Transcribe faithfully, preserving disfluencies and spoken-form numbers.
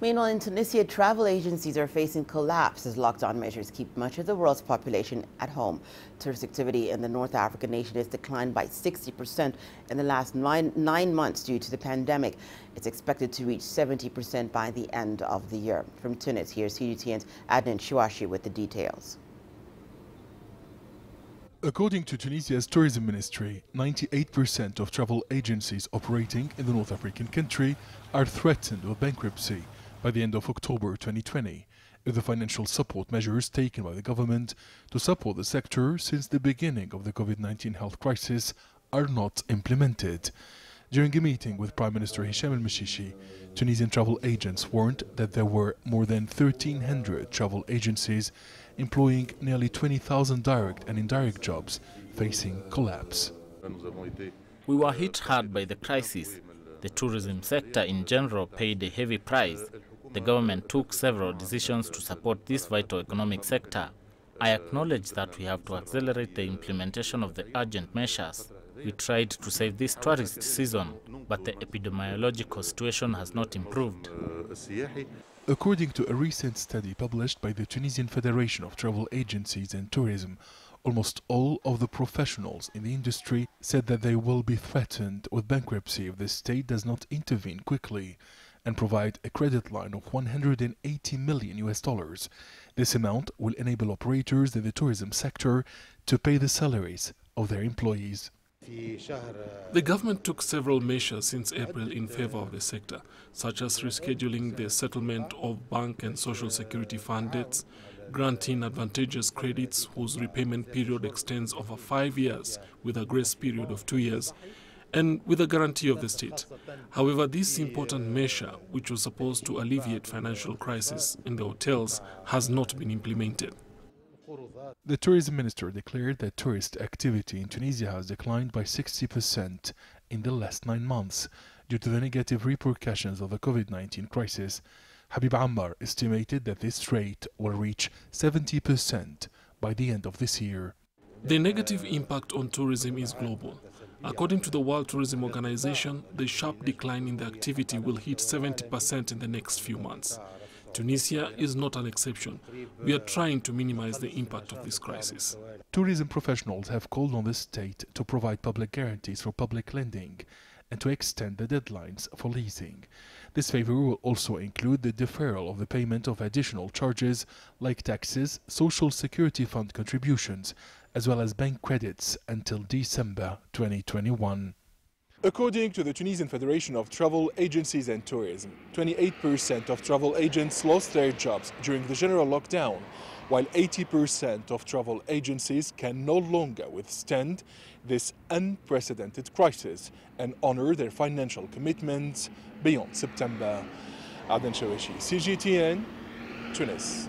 Meanwhile, in Tunisia, travel agencies are facing collapse as lockdown measures keep much of the world's population at home. Tourist activity in the North African nation has declined by sixty percent in the last nine, nine months due to the pandemic. It's expected to reach seventy percent by the end of the year. From Tunis, here's C D T N's Adnen Chaouachi with the details. According to Tunisia's tourism ministry, ninety-eight percent of travel agencies operating in the North African country are threatened with bankruptcy by the end of October twenty twenty, if the financial support measures taken by the government to support the sector since the beginning of the COVID nineteen health crisis are not implemented. During a meeting with Prime Minister Hicham El-Meshishi, Tunisian travel agents warned that there were more than one thousand three hundred travel agencies employing nearly twenty thousand direct and indirect jobs facing collapse. We were hit hard by the crisis. The tourism sector in general paid a heavy price. The government took several decisions to support this vital economic sector. I acknowledge that we have to accelerate the implementation of the urgent measures. We tried to save this tourist season, but the epidemiological situation has not improved. According to a recent study published by the Tunisian Federation of Travel Agencies and Tourism, almost all of the professionals in the industry said that they will be threatened with bankruptcy if the state does not intervene quickly and provide a credit line of one hundred eighty million U S dollars. This amount will enable operators in the tourism sector to pay the salaries of their employees. The government took several measures since April in favor of the sector, such as rescheduling the settlement of bank and social security fund debts, granting advantageous credits whose repayment period extends over five years with a grace period of two years, and with a guarantee of the state. However, this important measure, which was supposed to alleviate financial crisis in the hotels, has not been implemented. The tourism minister declared that tourist activity in Tunisia has declined by sixty percent in the last nine months due to the negative repercussions of the COVID nineteen crisis. Habib Ammar estimated that this rate will reach seventy percent by the end of this year. The negative impact on tourism is global. According to the World Tourism Organization, the sharp decline in the activity will hit seventy percent in the next few months. Tunisia is not an exception. We are trying to minimize the impact of this crisis. Tourism professionals have called on the state to provide public guarantees for public lending and to extend the deadlines for leasing. This favor will also include the deferral of the payment of additional charges like taxes, social security fund contributions, as well as bank credits until December twenty twenty-one. According to the Tunisian Federation of Travel Agencies and Tourism, twenty-eight percent of travel agents lost their jobs during the general lockdown, while eighty percent of travel agencies can no longer withstand this unprecedented crisis and honor their financial commitments beyond September. Adnen Chaouachi, C G T N, Tunis.